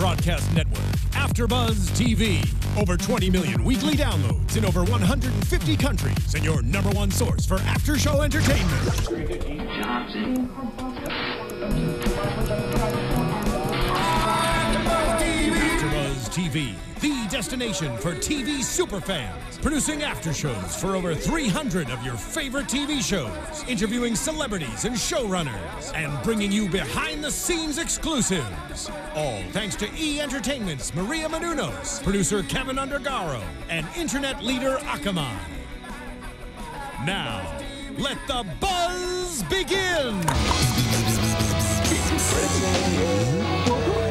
broadcast network, AfterBuzz TV. Over 20 million weekly downloads in over 150 countries and your number one source for after-show entertainment. TV, the destination for TV superfans, producing aftershows for over 300 of your favorite TV shows, interviewing celebrities and showrunners, and bringing you behind-the-scenes exclusives. All thanks to E! Entertainment's Maria Menounos, producer Kevin Undergaro, and internet leader Akamai. Now, let the buzz begin!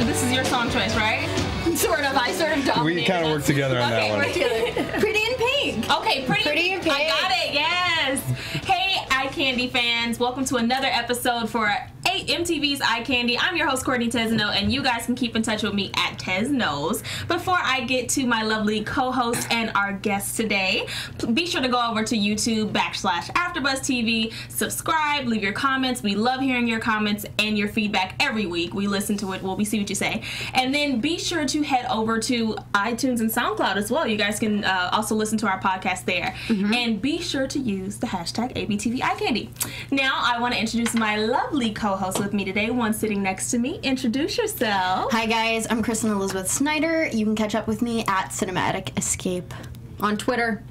This is your song choice, right? Sort of. I sort of dominated. We kind of worked together on that one. Okay, we're Pretty in Pink. Okay, Pretty in Pink. I got it, yes. Hey, Eye Candy fans. Welcome to another episode for MTV's Eye Candy. I'm your host, Courtney Tezeno, and you guys can keep in touch with me at Teznos. Before I get to my lovely co-host and our guest today, be sure to go over to YouTube.com/AfterBuzzTV, subscribe, leave your comments. We love hearing your comments and your feedback every week. We listen to it. Well, we see what you say. And then be sure to head over to iTunes and SoundCloud as well. You guys can also listen to our podcast there. And be sure to use the hashtag ABTVEyeCandy. Now, I want to introduce my lovely co-host with me today, one sitting next to me. Introduce yourself. Hi guys, I'm Kristen Elizabeth Snyder. You can catch up with me at Cinematic Escape on Twitter.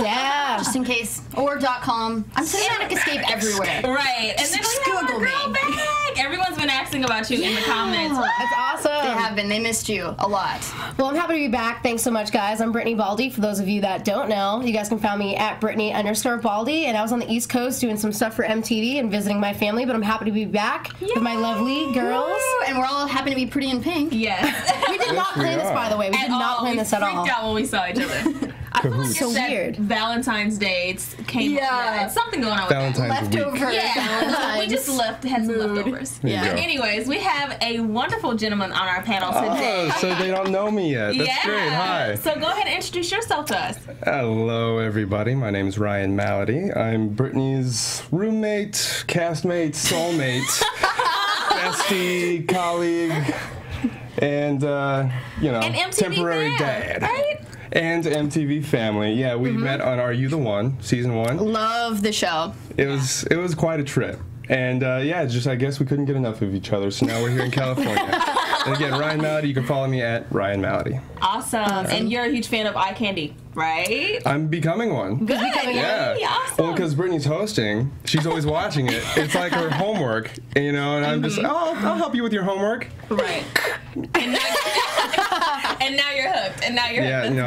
Yeah, just in case. Or .com. I'm Cinematic Escape everywhere. Right. And then just Google me. Everyone's been asking about you in the comments. That's awesome. They have been. They missed you a lot. Well, I'm happy to be back. Thanks so much, guys. I'm Brittany Baldi. For those of you that don't know, you guys can find me at Brittany_Baldi. And I was on the East Coast doing some stuff for MTV and visiting my family, but I'm happy to be back with my lovely girls. Woo. And we're all happy to be Pretty in Pink. Yes. We did not plan this, by the way. We did not plan this at all. We freaked out when we saw each other. I feel like so weird. Valentine's dates came up. Something going on with that. Leftovers. Yeah. We just had some leftovers. Yeah. Anyways, we have a wonderful gentleman on our panel today. Oh, so they don't know me yet. That's great. Hi. So go ahead and introduce yourself to us. Hello, everybody. My name is Ryan Malaty. I'm Brittany's roommate, castmate, soulmate, bestie, colleague, and, you know, an temporary dad. Right? And MTV family. Yeah, we met on Are You the One, season 1. Love the show. It was quite a trip. And yeah, just I guess we couldn't get enough of each other, so now we're here in California. And again, Ryan Malaty, you can follow me at Ryan Malaty. Awesome. Right. And you're a huge fan of Eye Candy, right? I'm becoming one. Good. Yeah. Awesome. Well, because Brittany's hosting, she's always watching it. It's like her homework, you know, and I'm just, I'll help you with your homework. Right. And now you're hooked. Yeah, no,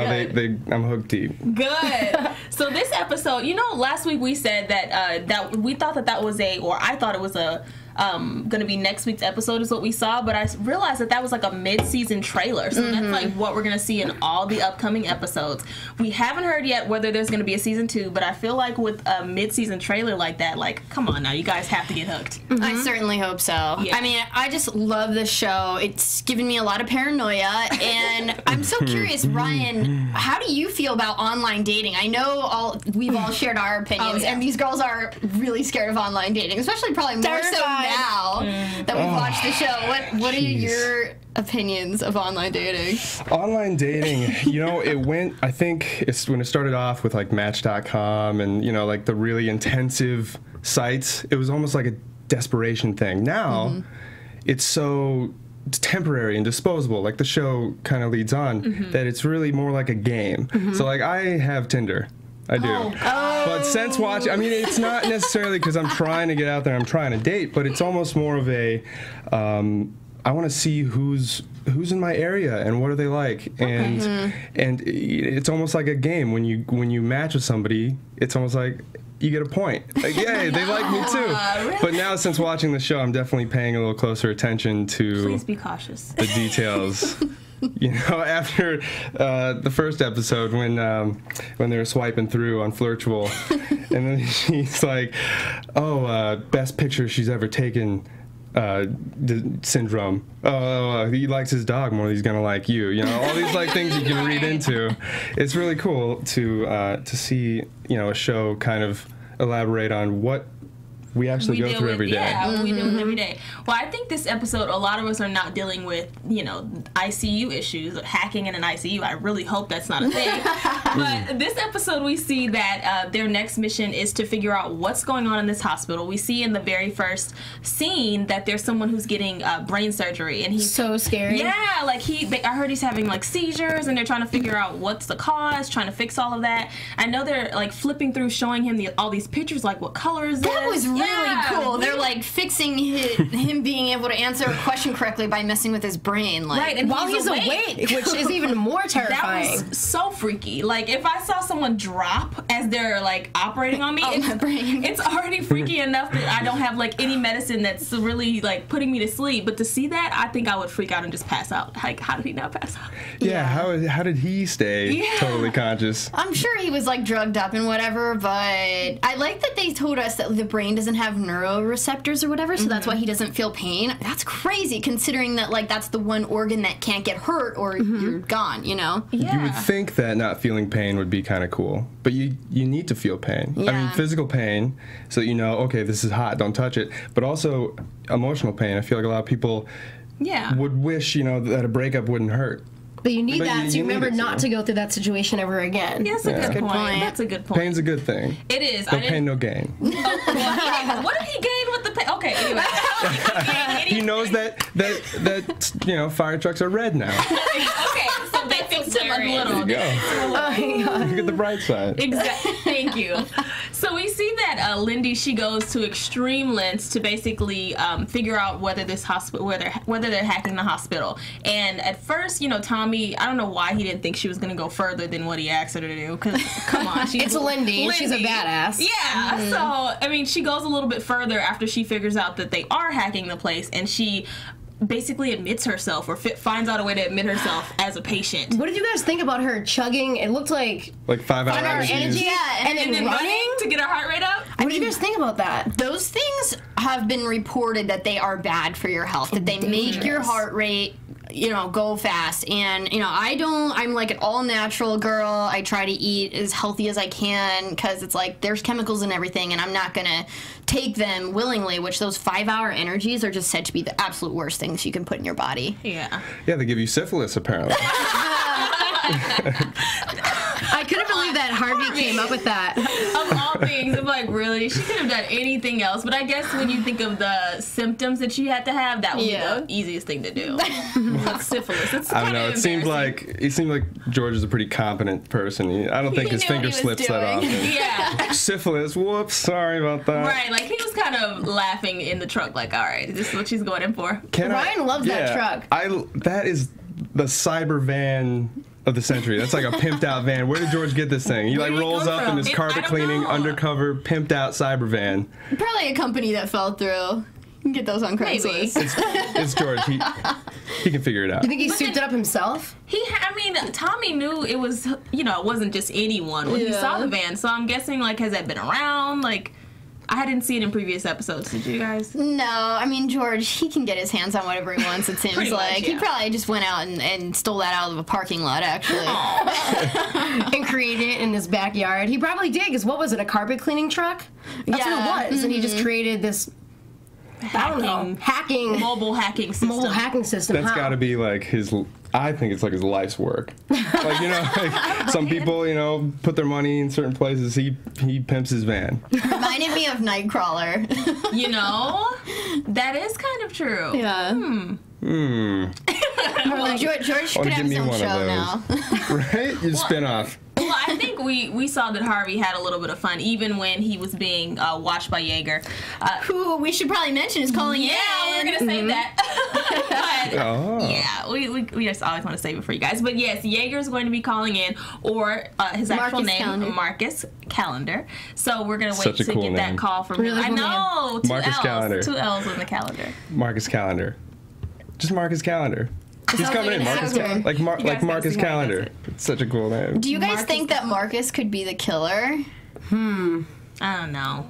I'm hooked deep. Good. So this episode, you know, last week we said that that we thought that was I thought it was gonna be next week's episode is what we saw, but I realized that was like a mid-season trailer, so that's like what we're gonna see in all the upcoming episodes. We haven't heard yet whether there's gonna be a season 2, but I feel like with a mid-season trailer like that, like, come on now, you guys have to get hooked. I certainly hope so. Yeah. I mean, I just love this show. It's given me a lot of paranoia, and I'm so curious, Ryan, how do you feel about online dating? I know we've all shared our opinions, and these girls are really scared of online dating, especially probably more so now that we've watched the show. What are your opinions of online dating? Online dating, you know, it went, I think, it's when it started off with like Match.com and, you know, like the really intensive sites, it was almost like a desperation thing. Now, it's so temporary and disposable, like the show kind of leads on, that it's really more like a game. So like I have Tinder. I do. But since watching, I mean, it's not necessarily because I'm trying to get out there, I'm trying to date, but it's almost more of a, I want to see who's in my area and what are they like, and it's almost like a game. When you match with somebody, it's almost like you get a point. Like, yay, they like me too. Really? But now since watching the show, I'm definitely paying a little closer attention to. Please be cautious. The details. You know, after the first episode, when they were swiping through on Flirtual, and then she's like, "Oh, best picture she's ever taken." Syndrome. Oh, he likes his dog more. He's gonna like you. You know, all these like things you can read into. It's really cool to see, you know, a show kind of elaborate on what we actually go through every day. Yeah, mm-hmm. we deal with every day. Well, I think this episode, a lot of us are not dealing with, you know, ICU issues, hacking in an ICU. I really hope that's not a thing. But this episode, we see that their next mission is to figure out what's going on in this hospital. We see in the very first scene that there's someone who's getting brain surgery, and he's so scary. Yeah, like I heard he's having like seizures, and they're trying to figure out what's the cause, trying to fix all of that. I know they're like flipping through, showing him all these pictures, like what color is that? That was really cool. They're like fixing him being able to answer a question correctly by messing with his brain, like right, and while he's awake, which is even more terrifying. That was so freaky. Like if I saw someone drop as they're like operating on me, my brain. It's already freaky enough that I don't have like any medicine that's really like putting me to sleep. But to see that, I think I would freak out and just pass out. Like how did he not pass out? Yeah, yeah. How did he stay totally conscious? I'm sure he was like drugged up and whatever, but I like that they told us that the brain doesn't have neuroreceptors or whatever, so that's why he doesn't feel pain. That's crazy, considering that like that's the one organ that can't get hurt or you're gone, you know? Yeah. You would think that not feeling pain would be kind of cool, but you need to feel pain. Yeah. I mean, physical pain, so you know, okay, this is hot, don't touch it, but also emotional pain. I feel like a lot of people would wish, you know, that a breakup wouldn't hurt. But you need that, so you remember not to go through that situation ever again. Yeah, that's a good point. That's a good point. Pain's a good thing. It is. No pain, no gain. What did he gain with the pain? Okay, anyway. He knows that you know, fire trucks are red now. Okay, so they fixed him a little. There you go. Oh my God. Look at the bright side. Exactly. Thank you. So we see that Lindy, she goes to extreme lengths to basically figure out whether this hospital, whether they're hacking the hospital. And at first, you know, Tommy, I don't know why he didn't think she was going to go further than what he asked her to do. Because come on, it's Lindy. She's a badass. Yeah. Mm-hmm. So I mean, she goes a little bit further after she figures out that they are hacking the place, and she basically admits herself, or finds out a way to admit herself as a patient. What did you guys think about her chugging? It looked like 5 hours energy, and then running to get her heart rate up. What did you guys think about that? Those things have been reported that they are bad for your health, that they make your heart rate, you know, go fast. And you know, I'm like an all natural girl. I try to eat as healthy as I can, because it's like there's chemicals and everything, and I'm not gonna take them willingly, which those 5 hour energies are just said to be the absolute worst things you can put in your body. Yeah. Yeah, they give you syphilis apparently. I couldn't believe that Harvey came up with that. Of all things, I'm like, really? She could have done anything else. But I guess when you think of the symptoms that she had to have, that was the easiest thing to do. Like syphilis. It's I don't know. It seemed like George is a pretty competent person. I don't think his finger slips that often. Yeah. Syphilis. Whoops. Sorry about that. Right. Like he was kind of laughing in the truck. Like, all right, this is what she's going in for. Ryan loves that truck. That is the cyber van of the century. That's like a pimped out van. Where did George get this thing? He like rolls up in this carpet cleaning, undercover, pimped out cyber van. Probably a company that fell through. You can get those on Craigslist. It's George. He can figure it out. You think he souped it up himself? I mean, Tommy knew it was, you know, it wasn't just anyone when he saw the van. So I'm guessing, like, has that been around? Like, I didn't see it in previous episodes. Did you guys? No. I mean, George, he can get his hands on whatever he wants, it seems like. He probably just went out and stole that out of a parking lot, actually. And created it in his backyard. He probably did, because what was it, a carpet cleaning truck? That's what it was. And he just created this mobile hacking system. That's got to be like his. I think it's like his life's work. Like, you know, like some people, you know, put their money in certain places. He pimps his van. Reminded me of Nightcrawler. You know, that is kind of true. Yeah. Well, George could have his own show now. Right? Your spin-off. Well, I think we saw that Harvey had a little bit of fun, even when he was being watched by Jaeger. Who we should probably mention is calling in. We're going to save that. But, yeah, we just always want to save it for you guys. But, yes, Jaeger is going to be calling in, or his actual name, Marcus Callender. So we're going to wait to get that call from him. I know. Two L's on the calendar. Marcus Callender. Just Marcus Callender. He's coming in, Marcus Callender. Like Marcus Callender. It's such a cool name. Do you guys think that Marcus could be the killer? I don't know.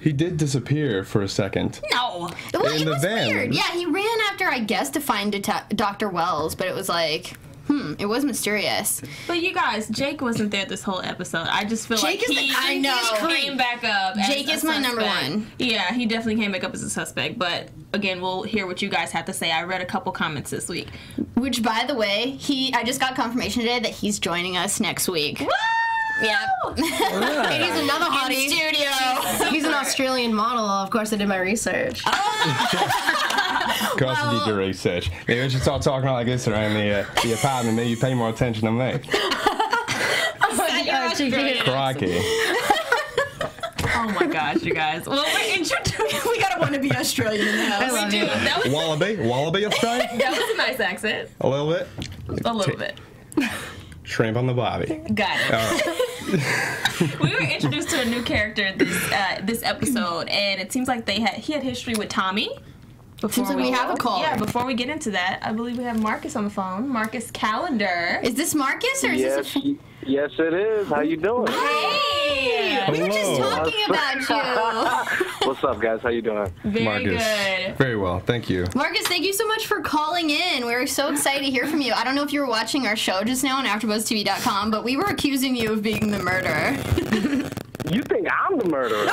He did disappear for a second. No. Well, it was weird. Yeah, he ran after, I guess, to find Dr. Wells, but it was like... It was mysterious. But you guys, Jake wasn't there this whole episode. I just feel Jake like he came back up. Jake is my number one. Yeah, he definitely came back up as a suspect. But again, we'll hear what you guys have to say. I read a couple comments this week. Which, by the way, I just got confirmation today that he's joining us next week. Woo! Yeah. And he's another hottie. In studio. He's an Australian model. Of course, I did my research. Of course, you did your research. Yeah, when you start talking like this around the apartment, then you pay more attention to me. Crikey. Oh my gosh, you guys. Well, we gotta want to be Australian in the house. We do. That was Wallaby? Wallaby Australian? That was a nice accent. A little bit? A little bit. Shrimp on the bobby. Got it. We were introduced to a new character this episode, and it seems like he had history with Tommy. Seems like we have a call. Yeah, before we get into that, I believe we have Marcus on the phone. Marcus Callender. Is this Marcus or is this a... Yes, it is. How you doing? Hey! Hello. We were just talking about you. What's up, guys? How you doing? Very good. Very well. Thank you. Marcus, thank you so much for calling in. We were so excited to hear from you. I don't know if you were watching our show just now on AfterBuzzTV.com, but we were accusing you of being the murderer. You think I'm the murderer? What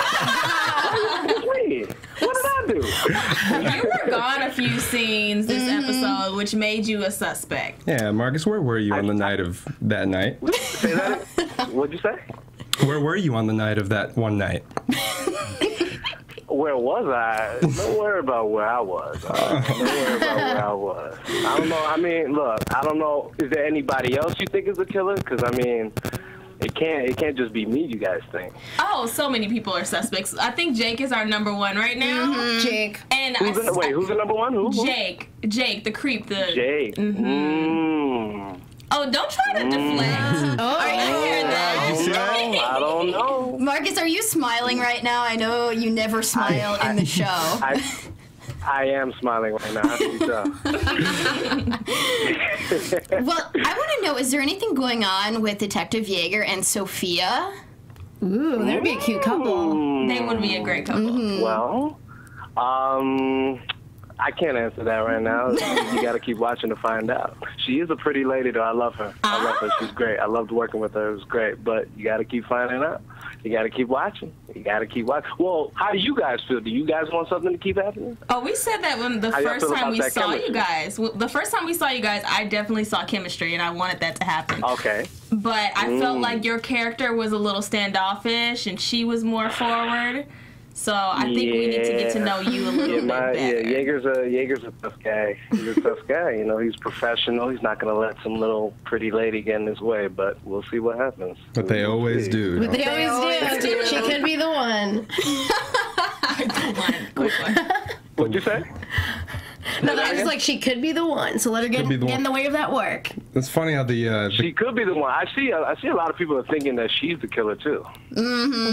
did I do? You were gone a few scenes this episode, which made you a suspect. Yeah, Marcus, where were you on the night of that night? Say that? What'd you say? Where were you on the night of that one night? Where was I? Don't worry about where I was. Don't worry about where I was. I don't know. I mean, look, I don't know. Is there anybody else you think is a killer? Because, I mean... It can't just be me, you guys think. Oh, so many people are suspects. I think Jake is our number one right now. Jake. And who's the number one? Who? Jake. Jake, the creep. Jake. Oh, don't try to deflect. Oh, are you hearing that? I don't know. Marcus, are you smiling right now? I know you never smile in the show. I am smiling right now. Well, I want to know, is there anything going on with Detective Yeager and Sophia? Ooh, they'd be a cute couple. They would be a great couple. Well, I can't answer that right now. You got to keep watching to find out. She is a pretty lady, though. I love her. I love her. She's great. I loved working with her. It was great. But you got to keep finding out. You got to keep watching. You got to keep watching. Well, how do you guys feel? Do you guys want something to keep happening? Oh, we said that when the first time we saw you guys. The first time we saw you guys, I definitely saw chemistry, and I wanted that to happen. Okay. But I felt like your character was a little standoffish, and she was more forward. So I think we need to get to know you a little bit better. Yeah, Yeager's a tough guy. He's a tough guy. You know, he's professional. He's not going to let some little pretty lady get in his way, but we'll see what happens. But they always do. But they always do. She could be the one. What'd you say? No, I was like, she could be the one, so let her get in the way of that work. It's funny how she could be the one. I see a lot of people are thinking that she's the killer, too.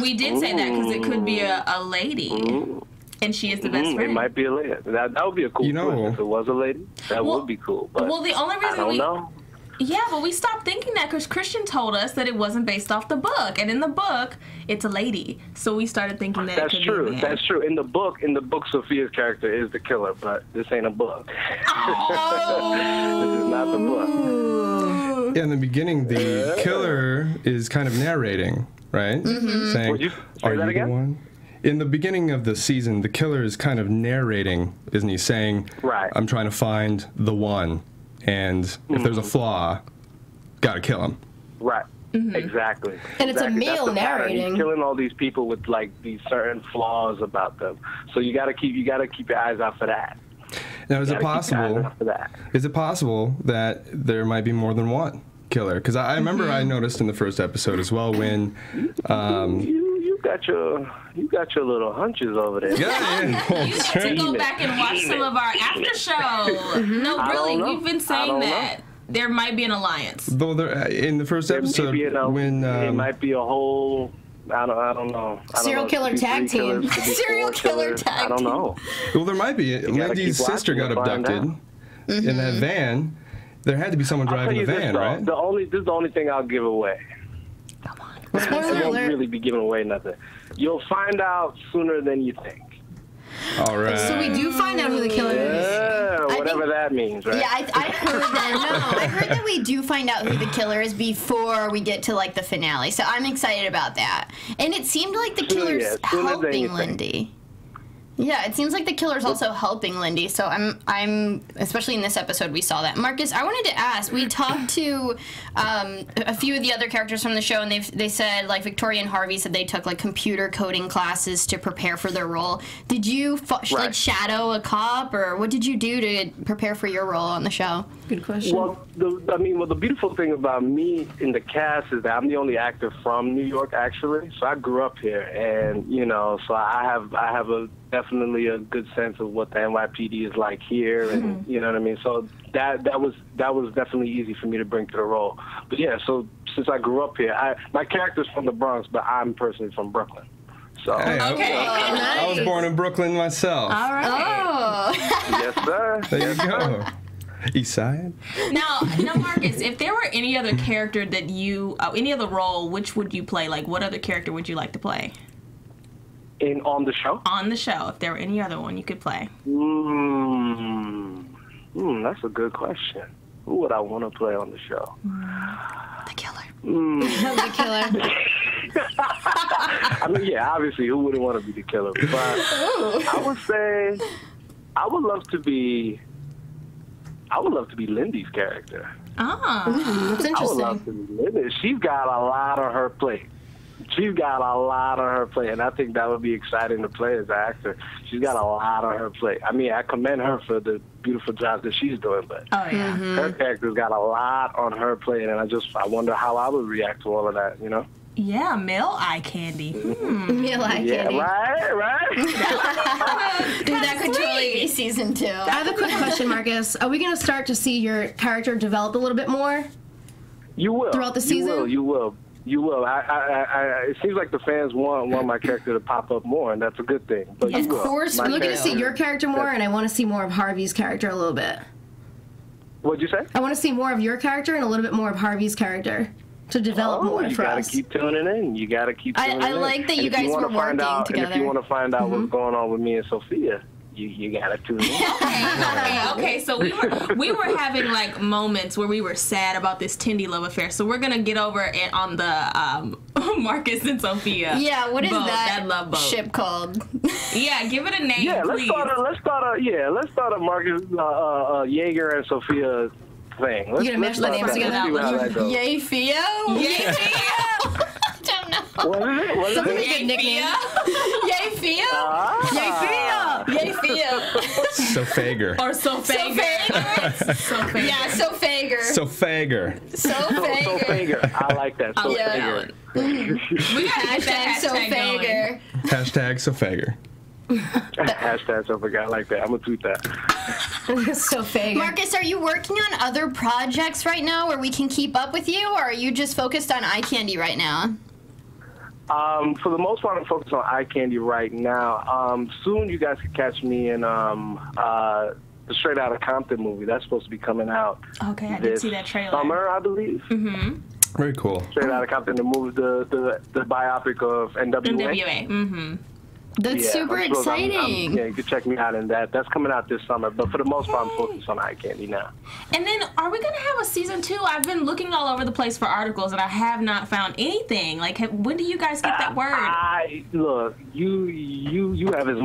We did say that because it could be a lady, and she is the best friend. It might be a lady. That would be a cool twist if it was a lady. That would be cool. But well, the only reason I don't know. Yeah, but we stopped thinking that because Christian told us that it wasn't based off the book, and in the book, it's a lady. So we started thinking that. That's true. That's true. In the book, Sophia's character is the killer, but this ain't a book. Oh. This is not the book. Yeah, in the beginning, the killer is kind of narrating, right? Saying, "Are you the one?" In the beginning of the season, the killer is kind of narrating, isn't he? Saying, "Right, I'm trying to find the one." And if there's a flaw, gotta kill him. Right. Exactly. And it's a male narrating. He's killing all these people with like these certain flaws about them. So you gotta keep your eyes out for that. Now, is it possible that there might be more than one killer? Because I remember I noticed in the first episode as well when. You got your little hunches over there. Yeah, you have to go back and watch some of our after show. No, really, we've been saying that. There might be an alliance. Though in the first episode, it might be a whole, I don't know. Serial killer tag team. Serial killer tag team. I don't know. Well, there might be. Lindy's sister got abducted in that van. There had to be someone driving the van, right? This is the only thing I'll give away. Come on. I won't really be giving away nothing. You'll find out sooner than you think. All right. So we do find out who the killer is. Whatever that means, right? Yeah, I heard that. No, I heard that we do find out who the killer is before we get to like the finale. So I'm excited about that. And it seemed like the killer's helping Lindy. Yeah, it seems like the killer's also helping Lindy, so I'm especially in this episode we saw that. Marcus, I wanted to ask, we talked to a few of the other characters from the show, and they said, like, Victoria and Harvey said they took, like, computer coding classes to prepare for their role. Did you, like, shadow a cop, or what did you do to prepare for your role on the show? Good question. Well, the beautiful thing about me in the cast is that I'm the only actor from New York, actually, so I grew up here, and, you know, so I have a... definitely a good sense of what the NYPD is like here, and you know what I mean. So that was definitely easy for me to bring to the role. But yeah, so since I grew up here, my character's from the Bronx, but I'm personally from Brooklyn. So I was born in Brooklyn myself. All right. Oh. Yes, sir. There you go. East Side. Now, Marcus, if there were any other character that you, any other role, which would you play? Like, what other character would you like to play? On the show? On the show, if there were any other one you could play. That's a good question. Who would I want to play on the show? The killer. The killer. I mean, yeah, obviously, who wouldn't want to be the killer? But I would say I would love to be Lindy's character. Ah, that's interesting. I would love to be Lindy. She's got a lot on her plate. She's got a lot on her plate, and I think that would be exciting to play as an actor. She's got a lot on her plate. I mean, I commend her for the beautiful job that she's doing, but her character's got a lot on her plate, and I wonder how I would react to all of that, you know? Yeah, male eye candy. Male eye candy. Yeah, right? Dude, that could totally be season 2. I have a quick question, Marcus. Are we going to start to see your character develop a little bit more? You will. Throughout the season? You will. You will. It seems like the fans want my character to pop up more, and that's a good thing. But of course, we're looking to see your character more, and I want to see more of Harvey's character a little bit. What'd you say? I want to see more of your character and a little bit more of Harvey's character to develop more for us. You gotta keep tuning in. You gotta keep tuning in. I like that you guys were working together. And if you want to find out what's going on with me and Sophia, you gotta tune in. Okay. So we were having like moments where we were sad about this Tindy love affair. So we're gonna get over it on the Marcus and Sophia. Yeah, what is that love boat ship called? Yeah, give it a name. Yeah, please. Let's start a Marcus Jaeger and Sophia thing. You're gonna match the names together. Yay, Fio. Yay, Fio. What is it? Yay, nickname. Yay, Fio. Yay, Fio. Sofager. Or Sofager. Sofager. Yeah, Sofager. Sofager. Sofager. I like that. Sofager. We got hashtag Sofager. Hashtag Sofager. Hashtag Sofager. I like that. I'm going to tweet that. Sofager. Marcus, are you working on other projects right now where we can keep up with you, or are you just focused on Eye Candy right now? For the most part, I'm focused on Eye Candy right now. Soon you guys can catch me in the Straight Outta Compton movie. That's supposed to be coming out. Okay, I did see that trailer. Summer, I believe. Mm-hmm. Very cool. Straight Outta Compton, the movie, the biopic of NWA. NWA. Mm-hmm. That's super exciting. Yeah, you can check me out in that. That's coming out this summer. But for the most part, I'm focused on Eye Candy now. And then, are we going to have a season 2? I've been looking all over the place for articles, and I have not found anything. Like, when do you guys get that word? Look, you have as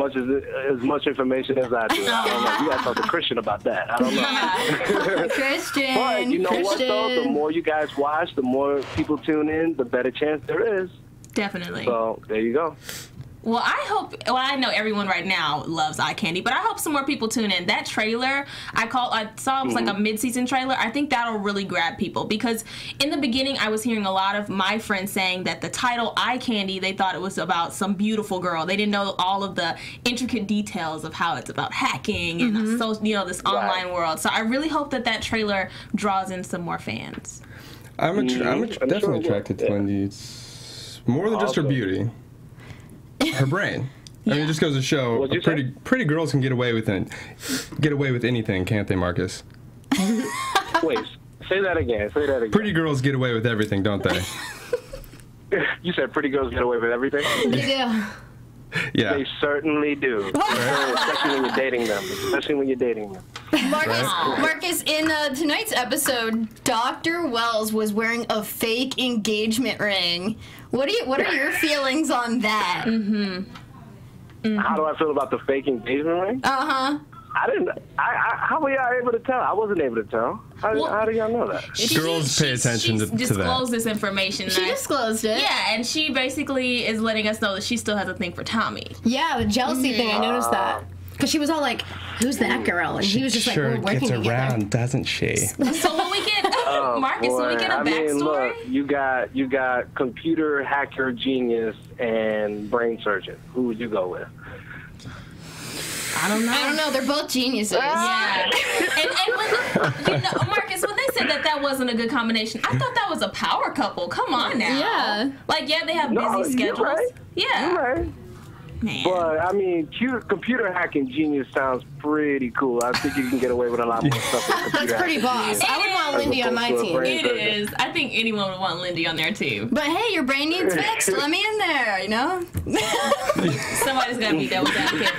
much information as I do. I don't know. You got to talk to Christian about that. I don't know. Christian. But you know what, though? The more you guys watch, the more people tune in, the better chance there is. Definitely. So, there you go. Well, I know everyone right now loves Eye Candy, but I hope some more people tune in. That trailer, I saw it was like a mid-season trailer. I think that'll really grab people, because in the beginning, I was hearing a lot of my friends saying that the title Eye Candy, they thought it was about some beautiful girl. They didn't know all of the intricate details of how it's about hacking and this online world. So I really hope that trailer draws in some more fans. I'm definitely attracted to Lindy. It's more than just her beauty. Her brain. I mean, it just goes to show pretty girls can get away with anything, can't they, Marcus? Wait, say that again. Say that again. Pretty girls get away with everything, don't they? You said pretty girls get away with everything? They do. Yeah. They certainly do. Especially when you're dating them. Marcus, in tonight's episode, Dr. Wells was wearing a fake engagement ring. What are your feelings on that? How do I feel about the fake engagement ring? How were y'all able to tell? I wasn't able to tell. How do y'all know that? Girls pay attention to that. She disclosed this information. She disclosed it. Yeah, and she basically is letting us know that she still has a thing for Tommy. Yeah, the jealousy thing. I noticed that. Because she was all like, "Who's that girl?" And he was just like, "We're working together." Around, doesn't she? So when we get Marcus, when we get a backstory, look, you got computer hacker genius and brain surgeon. Who would you go with? I don't know. They're both geniuses. Yeah. And when, Marcus, when they said that wasn't a good combination, I thought that was a power couple. Come on now. Yeah. Like, yeah, they have busy schedules. You're right. Yeah. You're right. Man. But, I mean, computer hacking genius sounds pretty cool. I think you can get away with a lot more stuff. That's pretty boss. I would want Lindy on my team. It is. I think anyone would want Lindy on their team. But, hey, your brain needs fixed. Let me in there, you know? Somebody's got to be there with that kid.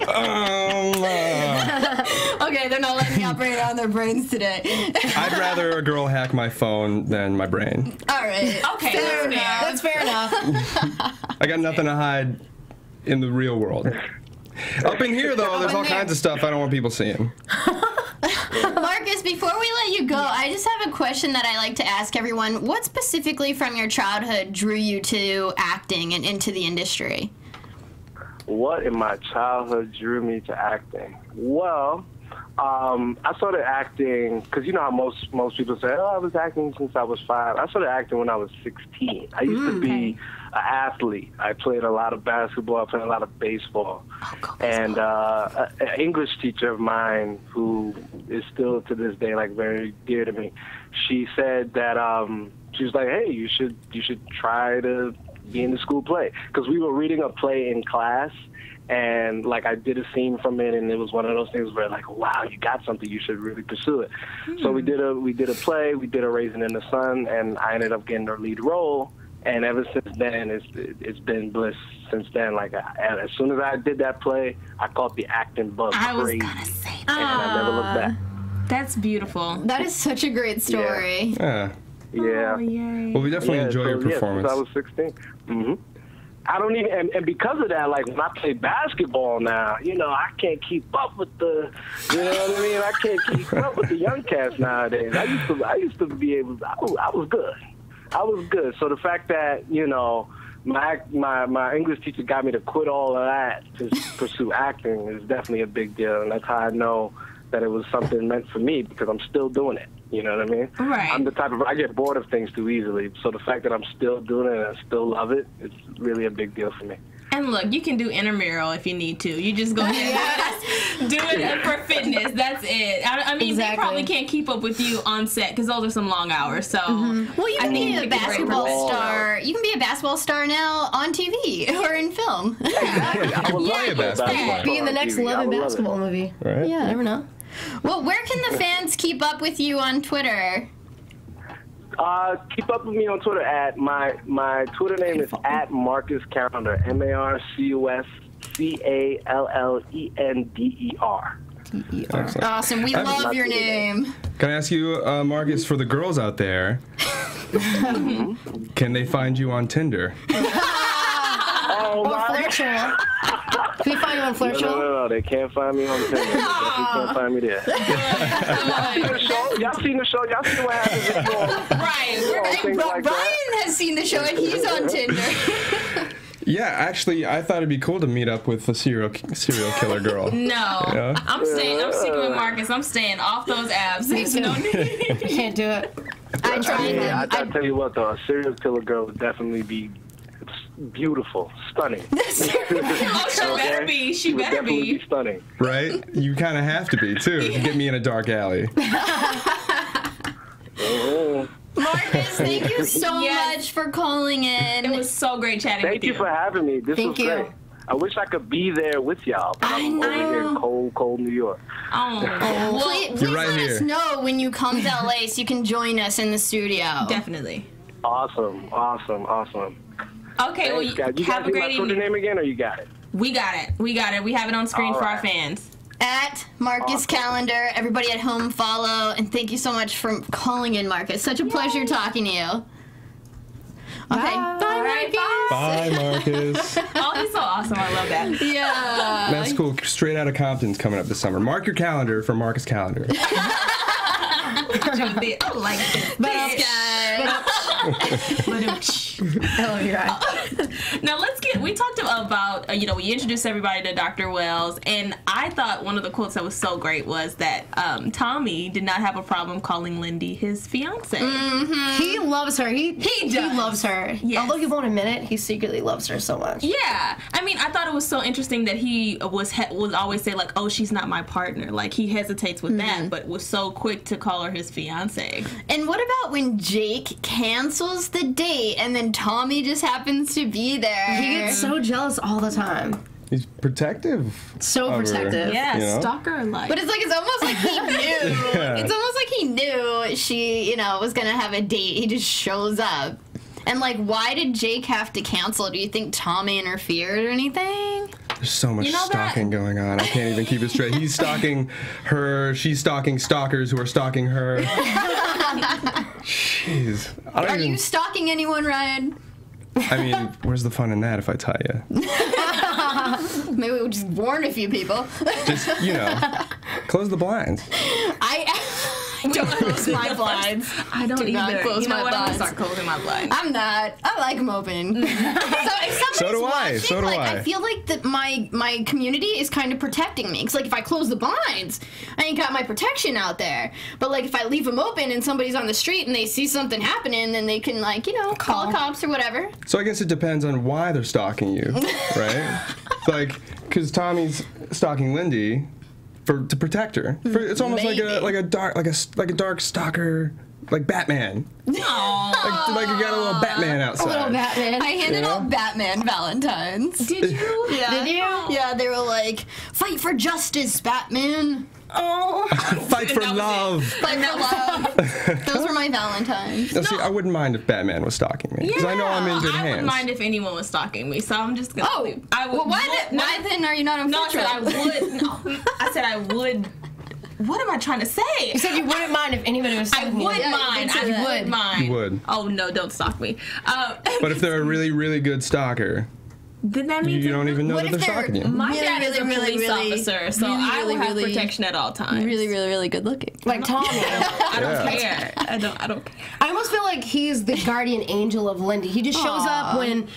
Okay, they're not letting me operate on their brains today. I'd rather a girl hack my phone than my brain. All right. Okay. Fair enough. That's fair enough. I got nothing to hide in the real world. Up in here, though, there's all kinds of stuff I don't want people seeing. Marcus, before we let you go, I just have a question that I like to ask everyone. What specifically from your childhood drew you to acting and into the industry? What in my childhood drew me to acting? Well, I started acting, because you know how most people say, oh, I was acting since I was 5. I started acting when I was 16. I used to be an athlete. I played a lot of basketball. I played a lot of baseball. And an English teacher of mine, who is still to this day like very dear to me, she said that she was like, hey, you should try to be in the school play, because we were reading a play in class, and like I did a scene from it, and it was one of those things where like, wow, you got something, you should really pursue it. So we did a play, we did a Raisin in the Sun, and I ended up getting the lead role. And ever since then, it's been bliss since then. Like, as soon as I did that play, I caught the acting bug crazy, and I never looked back. That's beautiful. That is such a great story. Yeah. Yeah. Oh, well, we definitely enjoy your performance. Yeah, since I was 16. I don't even, and because of that, like when I play basketball now, you know, I can't keep up with the, you know what I mean? I can't keep up with the young cats nowadays. I used to be able. I was good. So the fact that, you know, my English teacher got me to quit all of that to pursue acting is definitely a big deal, and that's how I know that it was something meant for me, because I'm still doing it. You know what I mean? Right. I'm the type of, I get bored of things too easily. So the fact that I'm still doing it and I still love it, it's really a big deal for me. And look, you can do intramural if you need to. You just go ahead and do it for fitness. That's it. I mean, they probably can't keep up with you on set, because those are some long hours. So, well, you can be a basketball star. You can be a basketball star now on TV or in film. Yeah, I would love a basketball star. Be in the next Love and Basketball movie. Right? Yeah, never know. Well, where can the fans keep up with you on Twitter? Keep up with me on Twitter at my Twitter name is at Marcus Callender, MarcusCallender. Awesome. We love your name. Can I ask you, Marcus, for the girls out there, can they find you on Tinder? Or Flirtual. Can we find you on Flirtual? No, they can't find me on Tinder. They can't find me there. Y'all seen the show? Y'all seen what happens with Brian. Brian has seen the show, and he's on Tinder. Yeah, actually, I thought it'd be cool to meet up with a serial killer girl. No, you know? I'm sticking with Marcus. I'm staying off those apps. There's no need. Can't do it. I tried them. I tell you what, though, a serial killer girl would definitely be beautiful, stunning. She would better be stunning, right? You kind of have to be too. If you get me in a dark alley. Marcus, thank you so much for calling in. It was so great chatting with you. Thank you for having me. This was great. I wish I could be there with y'all, but I'm over here in cold New York. Well, please let us know when you come to LA so you can join us in the studio. Definitely. Awesome. Okay, well, you have a great evening. Name again, or you got it? We got it. We got it. We have it on screen for our fans. At Marcus Callender, everybody at home follow, and thank you so much for calling in, Marcus. Such a pleasure talking to you. Okay. Bye, Marcus. Bye, Marcus. Oh, he's so awesome. I love that. Yeah. That's cool. Straight Outta Compton's coming up this summer. Mark your calendar for Marcus Callender. I like this. Oh, you're right. Now let's get. We talked about we introduced everybody to Dr. Wells, and I thought one of the quotes that was so great was that Tommy did not have a problem calling Lindy his fiance. Mm-hmm. He loves her. He loves her. Yes. Although he won't admit it, he secretly loves her so much. Yeah, I mean, I thought it was so interesting that he would always say like, "Oh, she's not my partner." Like he hesitates with that, but was so quick to call her his fiance. And what about when Jake cancels the date and then Tommy just happens to be there? He gets so jealous all the time. He's protective. So protective. Yeah, stalker-like. But it's like, it's almost like he knew. It's almost like he knew she, was going to have a date. He just shows up. And like, why did Jake have to cancel? Do you think Tommy interfered or anything? There's so much stalking going on. I can't even keep it straight. He's stalking her. She's stalking stalkers who are stalking her. Jeez. Are you stalking anyone, Ryan? I mean, where's the fun in that if I tell you? Maybe we'll just warn a few people. Just, close the blinds. I don't close my blinds. I don't either. I'm start closing my blinds. I'm not. I like them open. So do I. Watching, so do I. I feel like that my community is kind of protecting me. Because like if I close the blinds, I ain't got my protection out there. But like if I leave them open and somebody's on the street and they see something happening, then they can like call cops or whatever. So I guess it depends on why they're stalking you, right? Like because Tommy's stalking Lindy. To protect her, it's almost like a dark stalker, like Batman. Aww. Like you got a little Batman outside. A little Batman. I handed out Batman Valentines. Did you? Yeah. Did you? Yeah. They were like, "Fight for justice, Batman." Oh. Fight for love. Fight for love. Those were my Valentines. No. See, I wouldn't mind if Batman was stalking me. Because I know I'm in good hands. I wouldn't mind if anyone was stalking me, so I'm just going to... Oh, why then are you not on Flirtual? I said I would... What am I trying to say? You said you wouldn't mind if anybody was stalking you. I would mind. You would. Oh, no, don't stalk me. But if they're a really, really good stalker... Then that means you don't even know that they're stalking you. My dad is a police officer, so I will have protection at all times. Really, really, really good looking, like Tommy. I don't care. I don't care. I almost feel like he's the guardian angel of Lindy. He just shows up when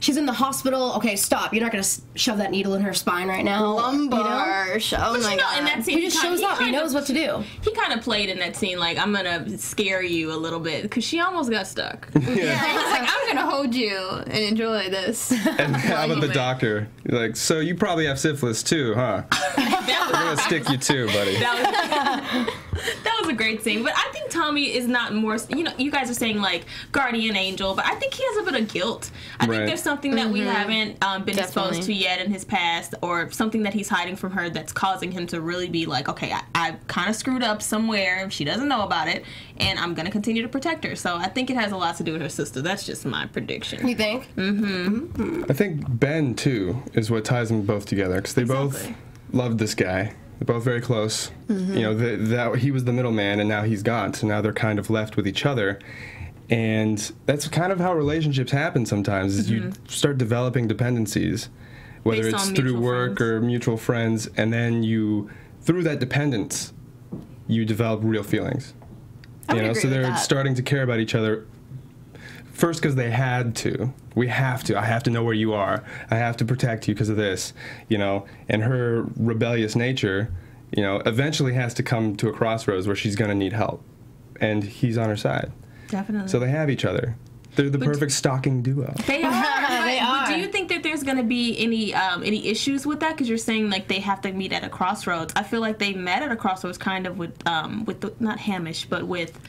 she's in the hospital. Okay, stop. You're not gonna shove that needle in her spine right now. Lumbar. Oh my god. He just shows up. He knows what to do. He kind of played in that scene like, I'm gonna scare you a little bit because she almost got stuck. Yeah. He's like, I'm gonna hold you and enjoy this. And how about the doctor? Like, so you probably have syphilis too, huh? We're gonna stick you too, buddy. That was a great scene. But I think Tommy is not more. You guys are saying like guardian angel, but I think he has a bit of guilt. I think there's something that we haven't been exposed to yet in his past, or something that he's hiding from her that's causing him to really be like, okay, I kind of screwed up somewhere. She doesn't know about it, and I'm gonna continue to protect her. So I think it has a lot to do with her sister. That's just my prediction. You think? Mm-hmm. I think Ben too is what ties them both together because they both love this guy. They're both very close. Mm-hmm. He was the middleman, and now he's gone. So now they're kind of left with each other, and that's kind of how relationships happen. Sometimes is you start developing dependencies, whether it's through work or mutual friends, and then through that dependence, you develop real feelings. So they're starting to care about each other. First, because they had to. We have to. I have to know where you are. I have to protect you because of this, And her rebellious nature, eventually has to come to a crossroads where she's going to need help. And he's on her side. Definitely. So they have each other. They're the perfect stalking duo. They are. They are. Do you think that there's going to be any issues with that? Because you're saying like they have to meet at a crossroads. I feel like they met at a crossroads kind of with not Hamish, but with...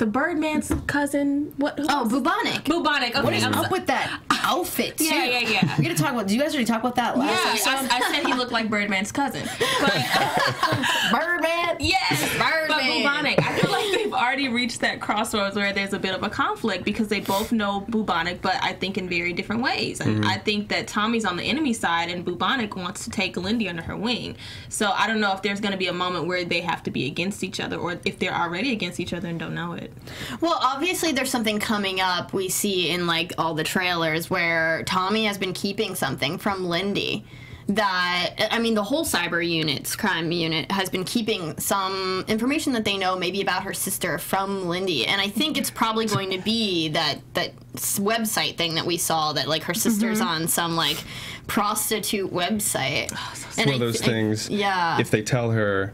the Birdman's cousin. Bubonic. Bubonic. Okay. What is up with that outfit? Yeah. We're gonna talk about. Did you guys already talk about that last episode? I said he looked like Birdman's cousin. Birdman. Yes, Birdman. But Bubonic. I feel like they've already reached that crossroads where there's a bit of a conflict because they both know Bubonic, but I think in very different ways. And I think that Tommy's on the enemy side and Bubonic wants to take Lindy under her wing. So I don't know if there's going to be a moment where they have to be against each other or if they're already against each other and don't know it. Well, obviously there's something coming up we see in like all the trailers where Tommy has been keeping something from Lindy. That, I mean, the whole cyber unit's crime unit has been keeping some information that they know maybe about her sister from Lindy. And I think it's probably going to be that website thing that we saw that, like, her sister's on some, like, prostitute website. Oh, so it's one of those things. Yeah. If they tell her,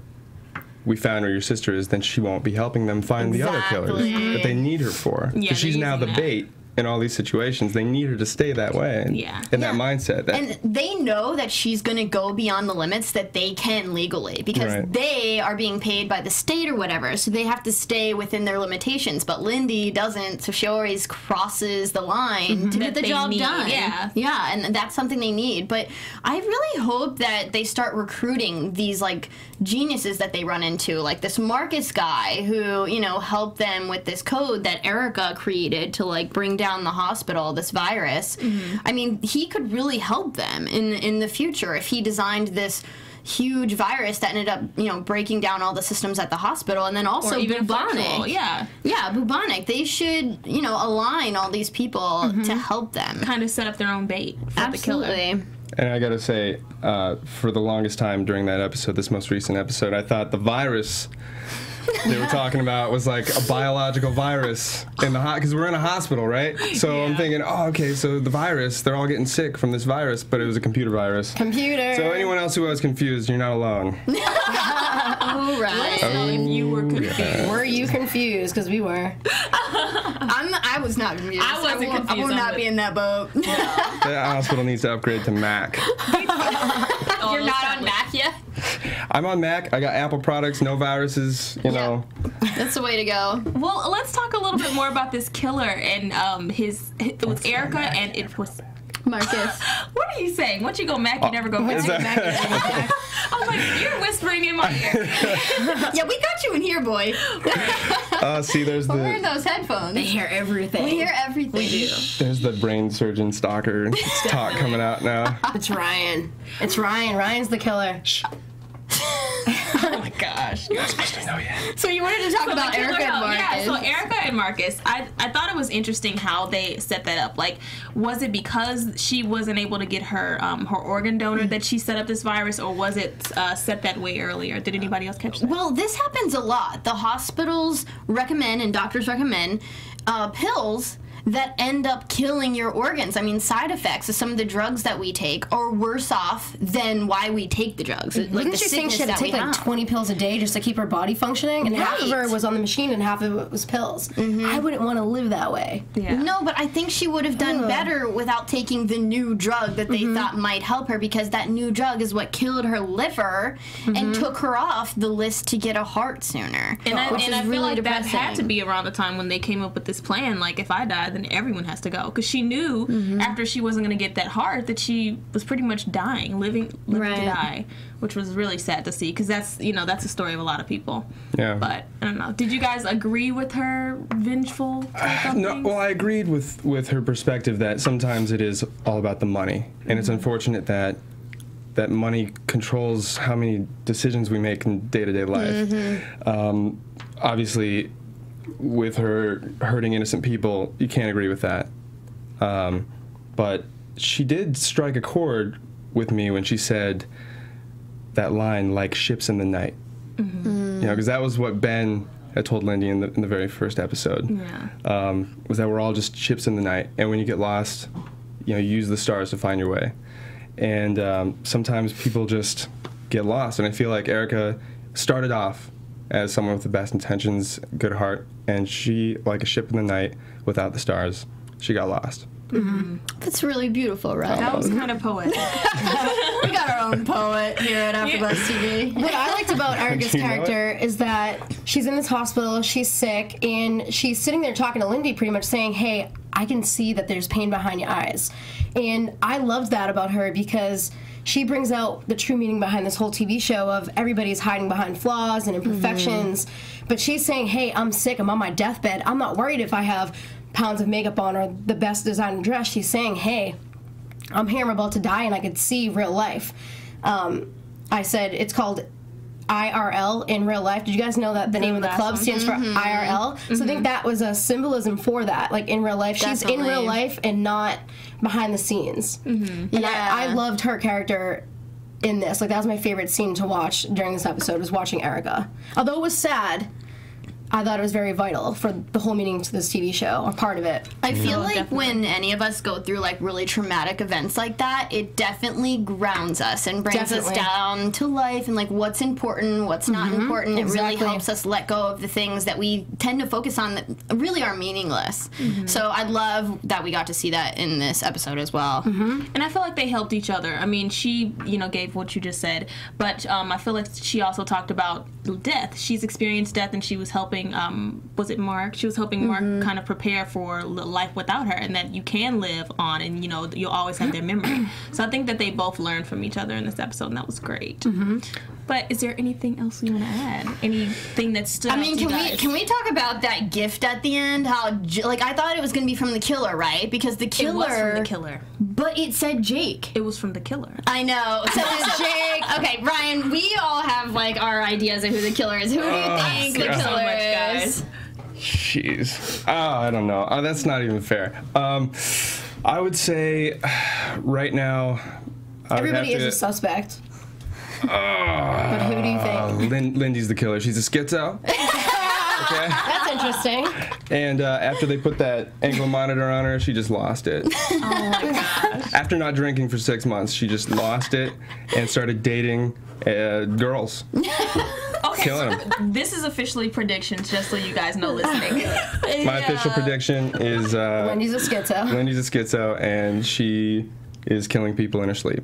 we found where your sister is, then she won't be helping them find the other killers that they need her for. Yeah, she's now the bait. In all these situations, they need her to stay that way and that mindset. And they know that she's going to go beyond the limits that they can legally because they are being paid by the state or whatever, so they have to stay within their limitations. But Lindy doesn't, so she always crosses the line to get the job done. Yeah, yeah, and that's something they need. But I really hope that they start recruiting these like geniuses that they run into, like this Marcus guy who, you know, helped them with this code that Erica created to like bring down the hospital, this virus. I mean, he could really help them in the future if he designed this huge virus that ended up, you know, breaking down all the systems at the hospital, and then also Bubonic. Flirtual, Bubonic. They should, you know, align all these people to help them. Kind of set up their own bait for the killer. And I gotta say, for the longest time during that episode, this most recent episode, I thought the virus they were talking about was like a biological virus in the because we're in a hospital, right? So I'm thinking, oh, okay, so the virus, they're all getting sick from this virus, but it was a computer virus. So anyone else who was confused, you're not alone. Oh, right. If you were confused. Were you confused? Because we were. I was not confused. I wasn't confused. I will not be in that boat. No. That hospital needs to upgrade to Mac. You're not on Mac yet? I'm on Mac. I got Apple products, no viruses, you know. That's the way to go. Well, let's talk a little bit more about this killer and it was Erica and it was Marcus. What are you saying? Once you go Mac, you never go back. I was like, you're whispering in my ear. Yeah, we got you in here, boy. See, there's the... We're in those headphones. They hear everything. We hear everything. We do. There's the brain surgeon stalker talk coming out now. It's Ryan. It's Ryan. Ryan's the killer. Shh. Oh my gosh! You're not supposed to know yet. So you wanted to talk about Erica and Marcus? Yeah. So Erica and Marcus, I thought it was interesting how they set that up. Like, was it because she wasn't able to get her her organ donor that she set up this virus, or was it set that way earlier? Did anybody else catch that? Well, this happens a lot. The hospitals recommend and doctors recommend pills that end up killing your organs. I mean, side effects of some of the drugs that we take are worse off than why we take the drugs. Like, didn't you think she had to take like 20 pills a day just to keep her body functioning? And half of her was on the machine and half of it was pills. I wouldn't want to live that way. No, but I think she would have done better without taking the new drug that they thought might help her, because that new drug is what killed her liver and took her off the list to get a heart sooner. And I feel like that had to be around the time when they came up with this plan. Like, if I died, then everyone has to go, because she knew after she wasn't going to get that heart that she was pretty much dying, living to die, which was really sad to see, because that's, you know, that's the story of a lot of people. Yeah. But I don't know. Did you guys agree with her vengeful type of things? Well, I agreed with her perspective that sometimes it is all about the money, and it's unfortunate that money controls how many decisions we make in day-to-day life. Obviously, with her hurting innocent people, you can't agree with that. But she did strike a chord with me when she said that line, like ships in the night. You know, because that was what Ben had told Lindy in the very first episode. Was that we're all just ships in the night, and when you get lost, you know, you use the stars to find your way. And sometimes people just get lost, and I feel like Erica started off as someone with the best intentions, good heart, and she, like a ship in the night without the stars, she got lost. That's really beautiful, right? That was kind of poetic. We got our own poet here at AfterBuzz TV. What I liked about Erica's character is that she's in this hospital, she's sick, and she's sitting there talking to Lindy pretty much saying, hey, I I can see that there's pain behind your eyes. And I loved that about her, because she brings out the true meaning behind this whole TV show of everybody's hiding behind flaws and imperfections. Mm-hmm. But she's saying, hey, I'm sick, I'm on my deathbed, I'm not worried if I have pounds of makeup on or the best designer dress. She's saying, hey, I'm here, I'm about to die, and I could see real life. I said it's called IRL, in real life. Did you guys know that the name of the club stands for IRL? Mm-hmm. So I think that was a symbolism for that, like in real life. Definitely. She's in real life and not behind the scenes. Mm-hmm. And yeah. I loved her character in this. Like, that was my favorite scene to watch during this episode, was watching Erica. Although it was sad, I thought it was very vital for the whole meaning to this TV show, or part of it. I feel like when any of us go through like really traumatic events like that, it definitely grounds us and brings us down to life and like what's important, what's not important. It really helps us let go of the things that we tend to focus on that really are meaningless. So I love that we got to see that in this episode as well. And I feel like they helped each other. I mean, she, you know, gave what you just said, but I feel like she also talked about death. She's experienced death, and she was helping was it Mark? She was helping Mark kind of prepare for life without her, and that you can live on, and you know, you'll always have their memory. So I think that they both learned from each other in this episode, and that was great. But is there anything else you want to add? Anything that stood out? I mean, can we talk about that gift at the end? How, like, I thought it was going to be from the killer, right? Because the killer... It was from the killer. But it said Jake. It was from the killer. I know. So it was Jake. Okay, Ryan, we all have, like, our ideas of who the killer is. Who do you think the killer is? Jeez. Oh, I don't know. Oh, that's not even fair. I would say, right now... Everybody is a suspect. But who do you think? Lindy's the killer. She's a schizo. Okay. That's interesting. And after they put that ankle monitor on her, she just lost it. Oh my gosh. After not drinking for 6 months, she just lost it and started dating girls. Okay, so this is officially predictions, just so you guys know listening. My official prediction is Lindy's a schizo. Lindy's a schizo, and she is killing people in her sleep.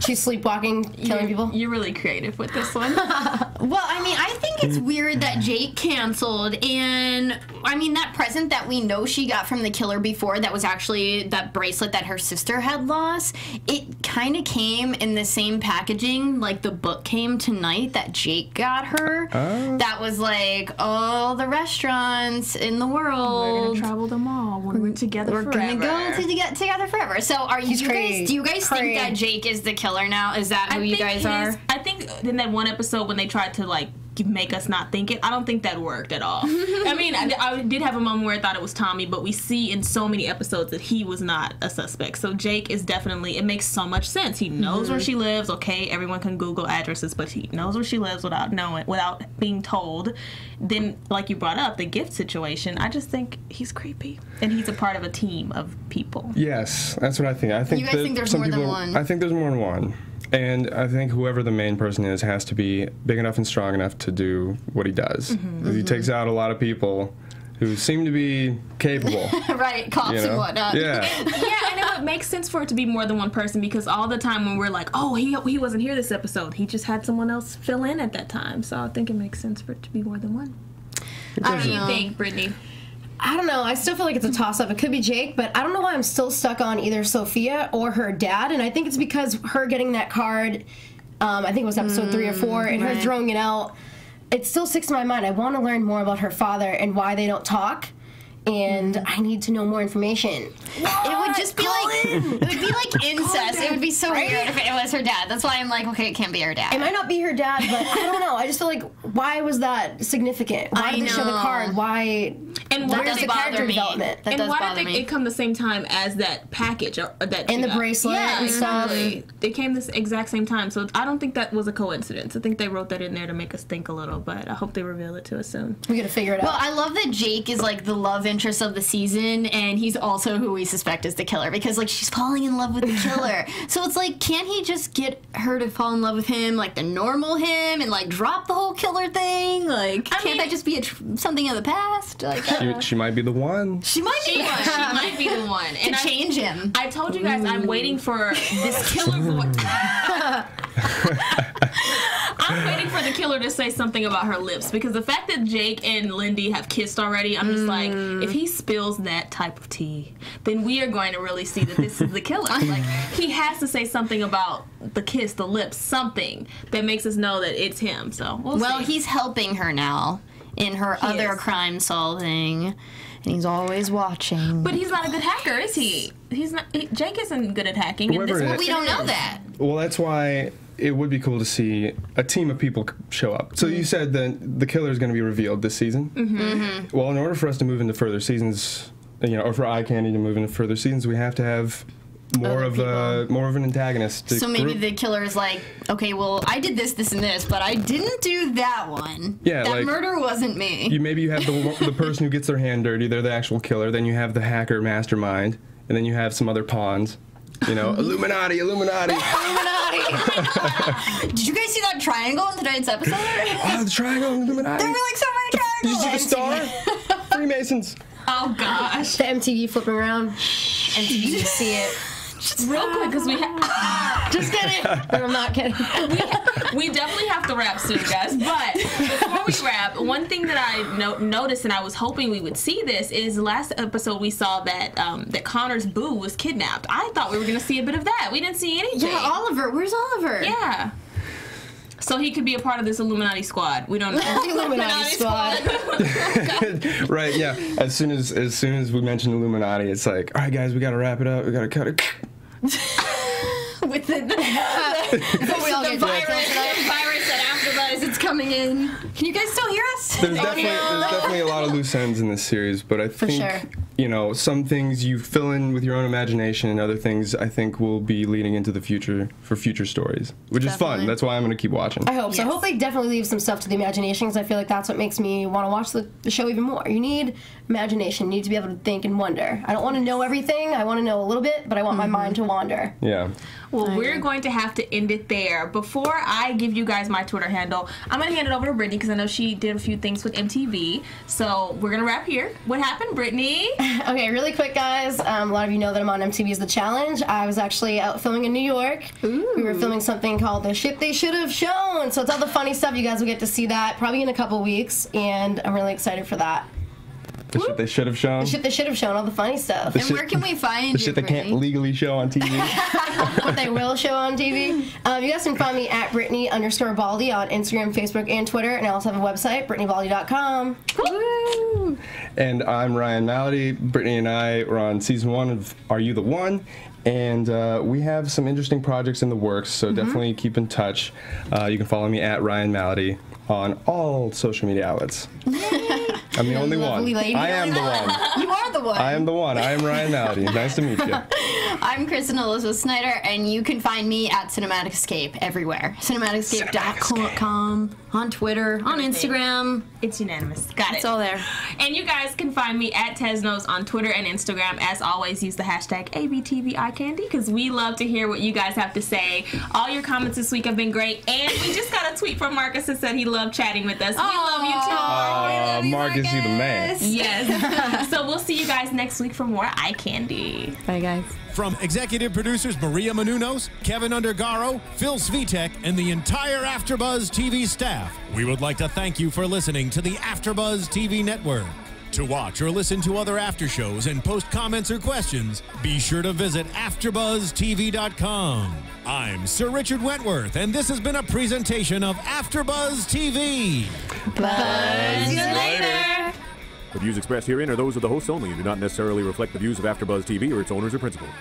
She's sleepwalking, killing people. You're really creative with this one. Well, I mean, I think it's weird that Jake canceled, and I mean, that present that we know she got from the killer before, that was actually that bracelet that her sister had lost, it kind of came in the same packaging, like the book came tonight that Jake got her. That was like, all the restaurants in the world. We're going to travel them all. We're together forever. We're going to go together forever. So are you guys, do you guys think that Jake is the killer? Now, is that who you guys are? I think in that one episode when they tried to like make us not think it, I don't think that worked at all. I mean, I did have a moment where I thought it was Tommy, but we see in so many episodes that he was not a suspect. So Jake is definitely, it makes so much sense. He knows where she lives. Okay, everyone can Google addresses, but he knows where she lives without knowing, without being told. Then, like you brought up, the gift situation, I just think he's creepy. And he's a part of a team of people. Yes, that's what I think. I think you guys think there's more than one. I think there's more than one. And I think whoever the main person is has to be big enough and strong enough to do what he does. He takes out a lot of people who seem to be capable. Cops and whatnot. Yeah, and it makes sense for it to be more than one person, because all the time when we're like, oh, he wasn't here this episode, he just had someone else fill in at that time. So I think it makes sense for it to be more than one. What do you think, Brittany? I don't know. I still feel like it's a toss-up. It could be Jake, but I don't know why I'm still stuck on either Sophia or her dad, and I think it's because her getting that card, I think it was episode 3 or 4, and her throwing it out, it still sticks in my mind. I want to learn more about her father and why they don't talk, and I need to know more information. What? It would just be like incest. It would be so weird if it was her dad. That's why I'm like, okay, it can't be her dad. It might not be her dad, but I don't know. I just feel like, why was that significant? Why did they show the card? Why? And why does the character development? And why did it come the same time as that package or that and the bracelet and stuff? They came this exact same time, so I don't think that was a coincidence. I think they wrote that in there to make us think a little, but I hope they reveal it to us soon. We gotta figure it out. Well, I love that Jake is like the love interest of the season, and he's also who we suspect is the killer, because like she's falling in love with the killer. So it's like, can't he just get her to fall in love with him, like the normal him, and like drop the whole killer thing? Like, can't that just be something of the past? Like. She might be the one. She might be the one. And to change him. I told you guys I'm waiting for this killer voice. I'm I'm waiting for the killer to say something about her lips, because the fact that Jake and Lindy have kissed already, I'm just like, if he spills that type of tea, then we are going to really see that this is the killer. Like, he has to say something about the kiss, the lips, something that makes us know that it's him. So we'll see. He's helping her now in her other crime solving. He's always watching. But he's not a good hacker, is he? He's not. Jake isn't good at hacking. We don't know that. Well, that's why it would be cool to see a team of people show up. So you said that the killer is going to be revealed this season. Well, in order for us to move into further seasons, you know, or for Eye Candy to move into further seasons, we have to have more of an antagonist. So maybe the killer is like, okay, well, I did this, this, and this, but I didn't do that one. Yeah, that like, murder wasn't me. Maybe you have the person who gets their hand dirty. They're the actual killer. Then you have the hacker mastermind, and then you have some other pawns. You know, Illuminati, Illuminati. Illuminati. Did you guys see that triangle in tonight's episode? Oh, the triangle, Illuminati. There were like so many triangles. Did you see the star? Freemasons. Oh gosh. The MTV flipping around. MTV, you see it. Just real quick, because we have... Just kidding. I'm not kidding. We definitely have to wrap soon, guys. But before we wrap, one thing that I noticed, and I was hoping we would see this, is last episode we saw that that Connor's boo was kidnapped. I thought we were going to see a bit of that. We didn't see anything. Yeah, Oliver. Where's Oliver? Yeah. So he could be a part of this Illuminati squad. We don't know. The Illuminati squad. Right, yeah. As soon as we mention Illuminati, it's like, all right, guys, we got to wrap it up. We got to cut it. With the virus at AfterBuzz, it's coming in. Can you guys still hear us? There's definitely a lot of loose ends in this series, but I think, you know, some things you fill in with your own imagination, and other things I think will be leading into the future for future stories, which is fun. That's why I'm going to keep watching. I hope so. I hope they definitely leave some stuff to the imagination, because I feel like that's what makes me want to watch the show even more. You need imagination. You need to be able to think and wonder. I don't want to know everything. I want to know a little bit, but I want my mind to wander. Yeah. Well, we're going to have to end it there. Before I give you guys my Twitter handle, I'm going to hand it over to Brittany, because I know she did a few things with MTV. So we're going to wrap here. What happened, Brittany? Okay, really quick, guys. A lot of you know that I'm on MTV's The Challenge. I was actually out filming in New York. Ooh. We were filming something called The Shit They Should Have Shown. So it's all the funny stuff. You guys will get to see that probably in a couple weeks, and I'm really excited for that. The shit they should have shown. The shit they should have shown, all the funny stuff. And where can we find the shit they can't legally show on TV? What they will show on TV. You guys can find me at Brittany_Baldi on Instagram, Facebook, and Twitter. And I also have a website, BrittanyBaldi.com. Woo! And I'm Ryan Malaty. Brittany and I were on season 1 of Are You the One? And we have some interesting projects in the works, so definitely keep in touch. You can follow me at Ryan Malaty on all social media outlets. I'm the only one. I am the one. You are the one. I am the one. I am Ryan Malaty. Nice to meet you. I'm Kristen Elizabeth Snyder, and you can find me at Cinematic Escape everywhere. CinematicEscape.com, on Twitter, on Instagram. It's unanimous. Got it. It's all there. And you guys can find me at Teznos on Twitter and Instagram. As always, use the hashtag #ABTVEyeCandy, because we love to hear what you guys have to say. All your comments this week have been great, and we just got a tweet from Marcus that said he loved chatting with us. We love you too. Marcus. You the man. Yes. So we'll see you guys next week for more Eye Candy. Bye, guys. From executive producers Maria Menounos, Kevin Undergaro, Phil Svitek, and the entire AfterBuzz TV staff, we would like to thank you for listening to the AfterBuzz TV network. To watch or listen to other after shows and post comments or questions, be sure to visit AfterBuzzTV.com. I'm Sir Richard Wentworth, and this has been a presentation of AfterBuzz TV. Buzz you later. The views expressed herein are those of the hosts only and do not necessarily reflect the views of AfterBuzz TV or its owners or principals.